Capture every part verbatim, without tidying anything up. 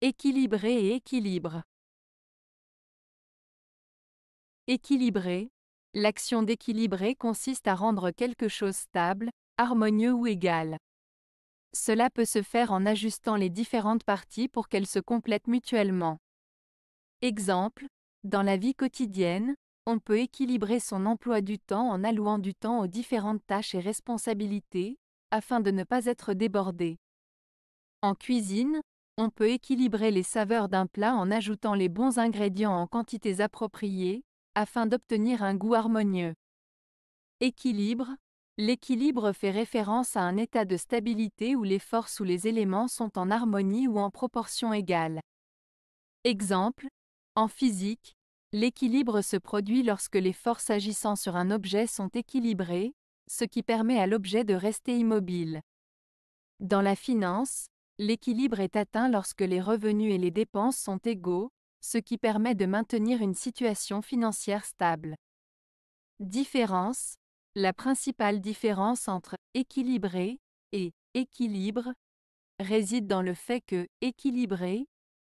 Équilibré et équilibre. Équilibré. L'action d'équilibrer consiste à rendre quelque chose stable, harmonieux ou égal. Cela peut se faire en ajustant les différentes parties pour qu'elles se complètent mutuellement. Exemple, dans la vie quotidienne, on peut équilibrer son emploi du temps en allouant du temps aux différentes tâches et responsabilités, afin de ne pas être débordé. En cuisine, on peut équilibrer les saveurs d'un plat en ajoutant les bons ingrédients en quantités appropriées, afin d'obtenir un goût harmonieux. Équilibre. L'équilibre fait référence à un état de stabilité où les forces ou les éléments sont en harmonie ou en proportion égale. Exemple, en physique, l'équilibre se produit lorsque les forces agissant sur un objet sont équilibrées, ce qui permet à l'objet de rester immobile. Dans la finance, l'équilibre est atteint lorsque les revenus et les dépenses sont égaux, ce qui permet de maintenir une situation financière stable. Différence. La principale différence entre « équilibré » et « équilibre » réside dans le fait que « équilibrer »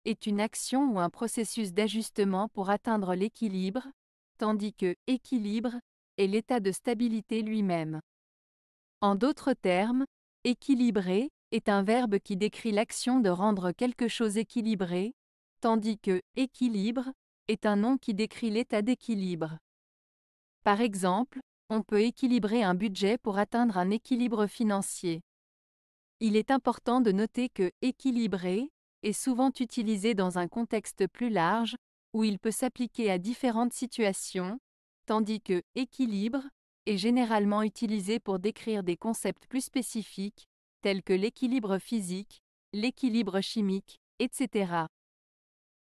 est une action ou un processus d'ajustement pour atteindre l'équilibre, tandis que « équilibre » est l'état de stabilité lui-même. En d'autres termes, « équilibrer » est un verbe qui décrit l'action de rendre quelque chose équilibré, tandis que « équilibre » est un nom qui décrit l'état d'équilibre. Par exemple, on peut équilibrer un budget pour atteindre un équilibre financier. Il est important de noter que « équilibrer » est souvent utilisé dans un contexte plus large, où il peut s'appliquer à différentes situations, tandis que « équilibre » est généralement utilisé pour décrire des concepts plus spécifiques, tels que l'équilibre physique, l'équilibre chimique, et cetera.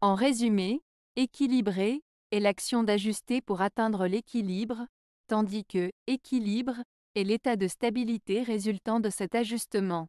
En résumé, « équilibrer » est l'action d'ajuster pour atteindre l'équilibre, tandis que « équilibre » est l'état de stabilité résultant de cet ajustement.